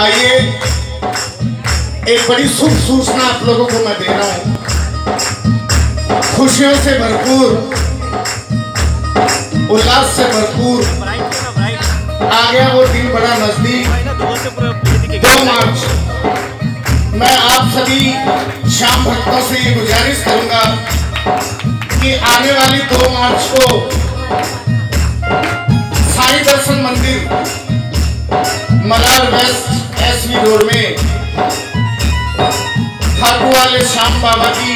आइए एक बड़ी शुभ सूचना आप लोगों को मैं दे रहा हूँ। खुशियों से भरपूर, उल्लास से भरपूर आ गया वो दिन बड़ा नजदीक। 2 मार्च मैं आप सभी श्याम भक्तों से ये गुजारिश करूंगा कि आने वाली 2 मार्च को साई दर्शन मंदिर मलार वेस्ट एसवी रोड में खाटू शाम बाबा की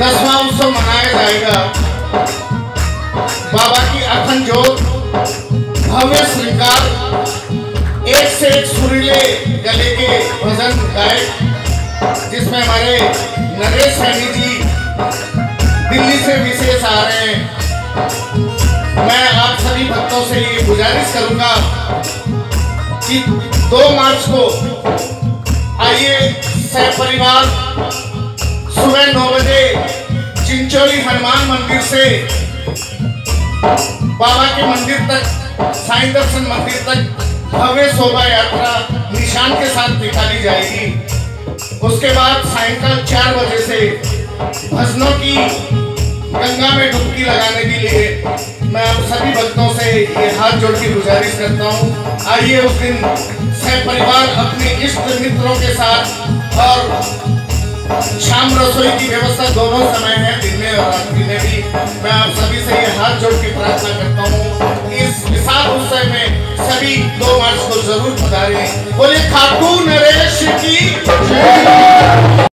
10वां उत्सव मनाया जाएगा। बाबा की अखंड जोत, भव्य श्रृंगार, एक से एक सुरीले गले के भजन गाए, जिसमें हमारे नरेश जी दिल्ली से विशेष आ रहे हैं। मैं आप सभी भक्तों से ये गुजारिश करूंगा कि 2 मार्च को आइए सपरिवार सुबह 9 बजे चिंचोरी हनुमान मंदिर से बाबा के मंदिर तक, साईं दर्शन मंदिर तक भव्य शोभा यात्रा निशान के साथ निकाली जाएगी। उसके बाद सायंकाल 4 बजे से भजनों की गंगा में डुबकी लगाने के लिए मैं आप सभी भक्तों से ये हाथ जोड़ के गुजारिश करता हूँ। आइए उस दिन सपरिवार अपने इष्ट मित्रों के साथ, और शाम रसोई की व्यवस्था दोनों समय है, दिन में और रात्रि में भी। मैं आप सभी से ये हाथ जोड़ के प्रार्थना करता हूँ इस विशाल उत्सव में सभी 2 मार्च को जरूर पधारें। बोले खाटू नरेश की।